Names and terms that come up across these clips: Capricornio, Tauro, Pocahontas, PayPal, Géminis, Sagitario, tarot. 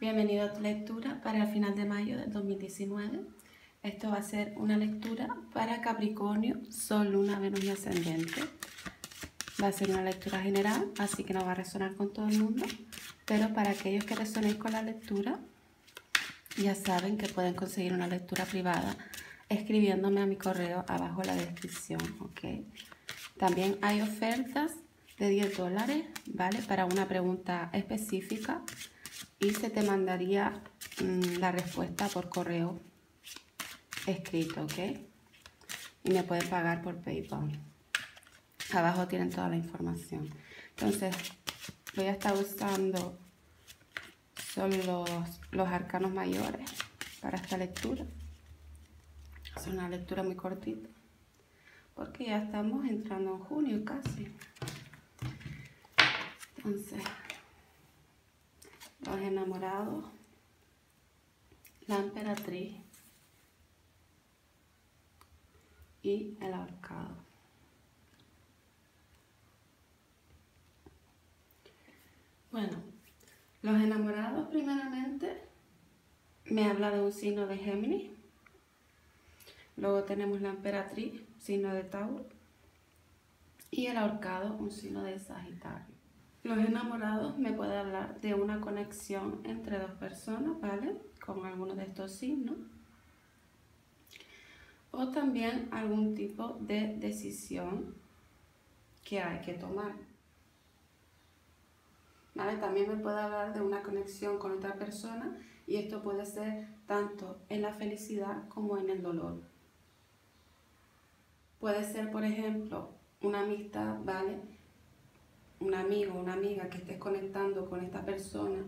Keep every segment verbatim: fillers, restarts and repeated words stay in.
Bienvenido a tu lectura para el final de mayo del dos mil diecinueve. Esto va a ser una lectura para Capricornio, Sol, Luna, Venus y Ascendente. Va a ser una lectura general, así que no va a resonar con todo el mundo, pero para aquellos que resonéis con la lectura, ya saben que pueden conseguir una lectura privada escribiéndome a mi correo abajo en la descripción, ¿ok? También hay ofertas de diez dólares, ¿vale? Para una pregunta específica y se te mandaría mmm, la respuesta por correo escrito, ¿ok? Y me pueden pagar por PayPal. Abajo tienen toda la información. Entonces, voy a estar usando son los, los arcanos mayores para esta lectura. Es una lectura muy cortita, porque ya estamos entrando en junio casi. Entonces, los enamorados, la emperatriz y el ahorcado. Bueno, los enamorados primeramente me habla de un signo de Géminis, luego tenemos la emperatriz, signo de Tauro, y el ahorcado, un signo de Sagitario. Los enamorados me puede hablar de una conexión entre dos personas, ¿vale? Con alguno de estos signos, o también algún tipo de decisión que hay que tomar. ¿Vale? También me puede hablar de una conexión con otra persona y esto puede ser tanto en la felicidad como en el dolor. Puede ser, por ejemplo, una amistad, ¿vale? Un amigo, una amiga que estés conectando con esta persona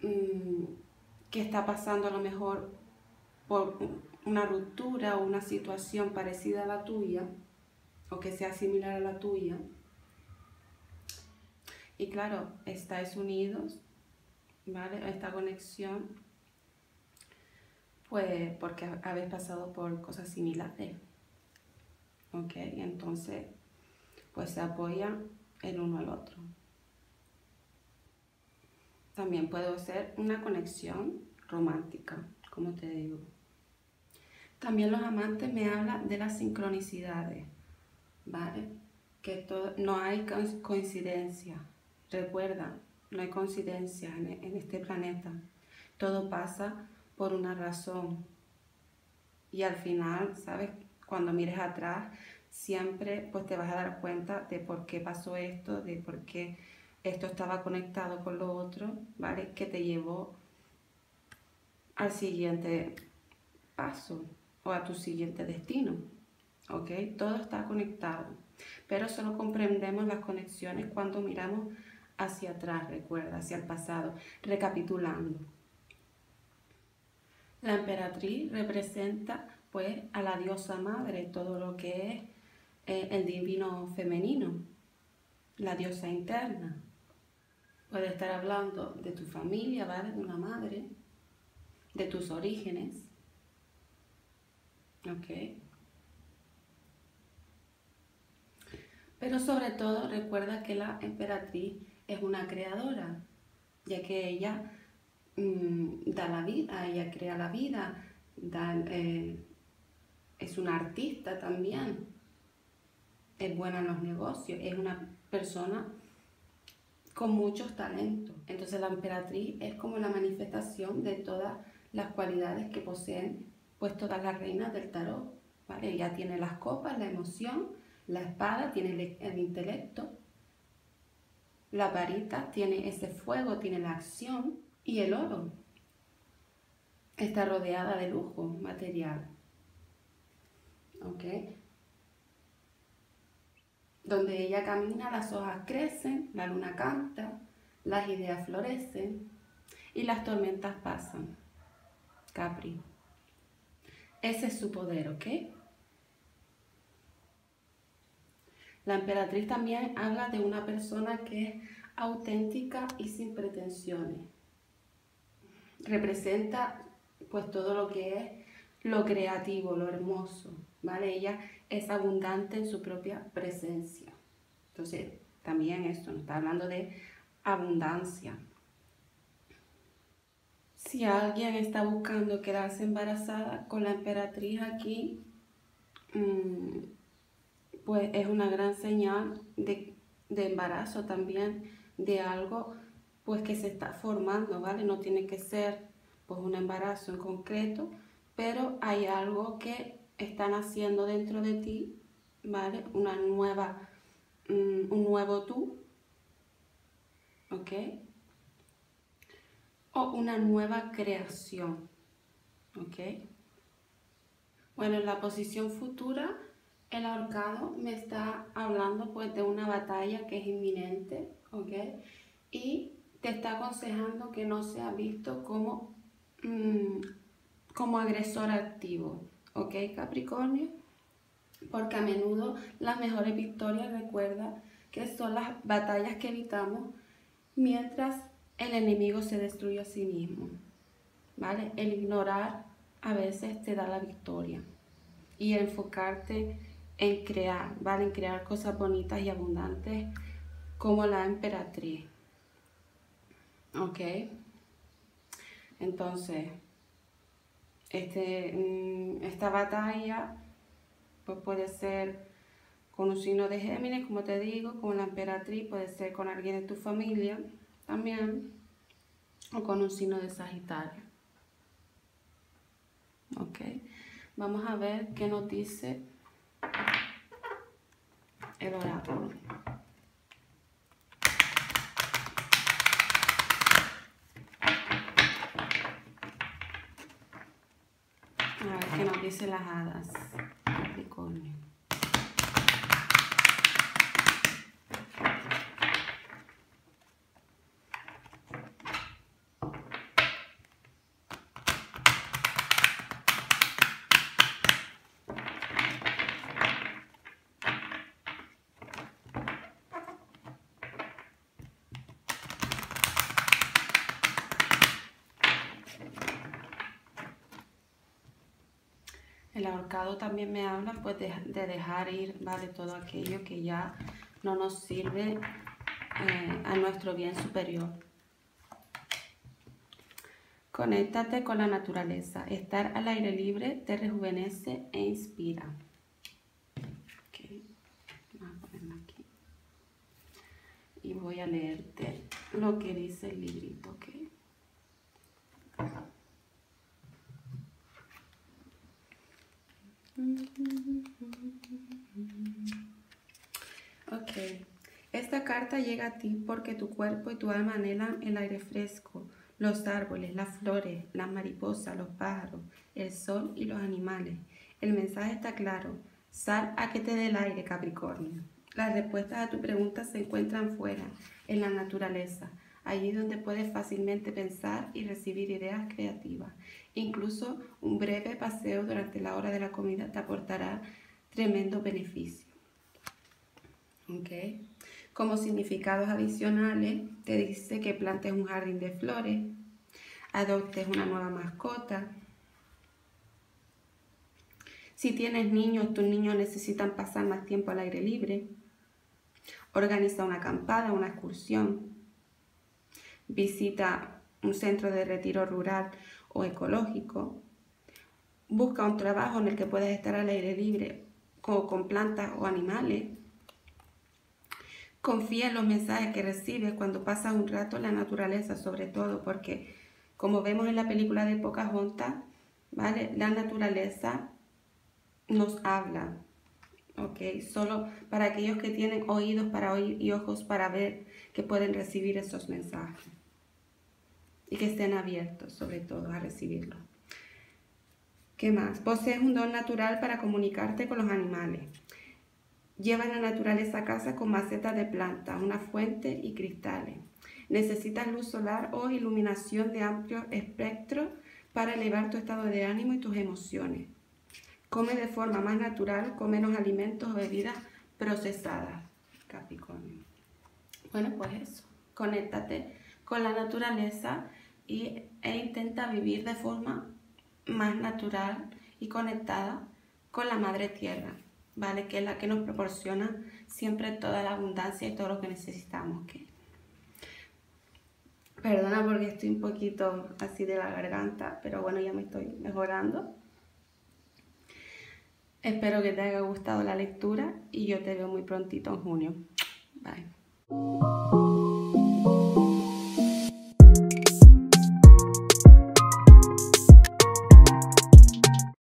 mmm, que está pasando a lo mejor por una ruptura o una situación parecida a la tuya o que sea similar a la tuya. Y claro, estáis unidos, ¿vale? Esta conexión, pues porque habéis pasado por cosas similares, ¿ok? Y entonces, pues se apoyan el uno al otro. También puede ser una conexión romántica, como te digo. También los amantes me hablan de las sincronicidades, ¿vale? Que todo, no hay coincidencia. Recuerda, no hay coincidencia en este planeta. Todo pasa por una razón. Y al final, ¿sabes? Cuando mires atrás, siempre pues, te vas a dar cuenta de por qué pasó esto, de por qué esto estaba conectado con lo otro, ¿vale? Que te llevó al siguiente paso o a tu siguiente destino, ¿ok? Todo está conectado, pero solo comprendemos las conexiones cuando miramos hacia atrás, recuerda, hacia el pasado, recapitulando. La emperatriz representa pues a la diosa madre, todo lo que es eh, el divino femenino, la diosa interna. Puede estar hablando de tu familia, ¿vale? De una madre, de tus orígenes, ¿ok? Pero sobre todo recuerda que la emperatriz es una creadora, ya que ella mmm, da la vida, ella crea la vida, da, eh, es una artista también, es buena en los negocios, es una persona con muchos talentos. Entonces la emperatriz es como la manifestación de todas las cualidades que poseen pues todas las reinas del tarot, ¿vale? Ella tiene las copas, la emoción. La espada tiene el, el intelecto, la varita tiene ese fuego, tiene la acción y el oro. Está rodeada de lujo material, ¿ok? Donde ella camina, las hojas crecen, la luna canta, las ideas florecen y las tormentas pasan. Capri. Ese es su poder, ¿ok? La emperatriz también habla de una persona que es auténtica y sin pretensiones. Representa pues todo lo que es lo creativo, lo hermoso, ¿vale? Ella es abundante en su propia presencia. Entonces, también esto nos está hablando de abundancia. Si alguien está buscando quedarse embarazada con la emperatriz aquí, pues es una gran señal de, de embarazo también, de algo pues que se está formando, ¿vale? No tiene que ser pues un embarazo en concreto, pero hay algo que están haciendo dentro de ti, ¿vale? Una nueva, un nuevo tú, ¿ok? O una nueva creación, ¿ok? Bueno, en la posición futura, el ahorcado me está hablando pues de una batalla que es inminente, ¿ok? Y te está aconsejando que no sea visto como, mmm, como agresor activo, ¿ok, Capricornio? Porque a menudo las mejores victorias, recuerda, que son las batallas que evitamos mientras el enemigo se destruye a sí mismo, ¿vale? El ignorar a veces te da la victoria y enfocarte en crear, ¿vale? En crear cosas bonitas y abundantes como la emperatriz, ¿ok? Entonces, este, esta batalla pues puede ser con un signo de Géminis, como te digo, con la emperatriz, puede ser con alguien de tu familia también, o con un signo de Sagitario. Ok, vamos a ver qué nos dice el oráculo. A ver qué nos dice las hadas, Capricornio. El ahorcado también me habla pues de, de dejar ir, ¿vale? Todo aquello que ya no nos sirve eh, a nuestro bien superior. Conéctate con la naturaleza. Estar al aire libre te rejuvenece e inspira. Okay. Vamos a ponerlo aquí. Y voy a leerte lo que dice el librito, ¿ok? Ok, esta carta llega a ti porque tu cuerpo y tu alma anhelan el aire fresco, los árboles, las flores, las mariposas, los pájaros, el sol y los animales. El mensaje está claro, sal a que te dé el aire, Capricornio. Las respuestas a tu pregunta se encuentran fuera, en la naturaleza, allí donde puedes fácilmente pensar y recibir ideas creativas. Incluso un breve paseo durante la hora de la comida te aportará tremendo beneficio. ¿Okay? Como significados adicionales, te dice que plantes un jardín de flores, adoptes una nueva mascota. Si tienes niños, tus niños necesitan pasar más tiempo al aire libre. Organiza una acampada, una excursión. Visita un centro de retiro rural o ecológico. Busca un trabajo en el que puedas estar al aire libre o con plantas o animales. Confía en los mensajes que recibes cuando pasas un rato en la naturaleza, sobre todo porque, como vemos en la película de Pocahontas, ¿vale? La naturaleza nos habla, ¿ok? Solo para aquellos que tienen oídos para oír y ojos para ver, que pueden recibir esos mensajes. Y que estén abiertos, sobre todo, a recibirlo. ¿Qué más? Posees un don natural para comunicarte con los animales. Lleva la naturaleza a casa con macetas de plantas, una fuente y cristales. Necesitas luz solar o iluminación de amplio espectro para elevar tu estado de ánimo y tus emociones. Come de forma más natural, con menos alimentos o bebidas procesadas, Capricornio. Bueno, pues eso. Conéctate con la naturaleza y, e intenta vivir de forma más natural y conectada con la Madre Tierra, ¿vale? Que es la que nos proporciona siempre toda la abundancia y todo lo que necesitamos, ¿okay? Perdona porque estoy un poquito así de la garganta, pero bueno, ya me estoy mejorando. Espero que te haya gustado la lectura y yo te veo muy prontito en junio. Bye.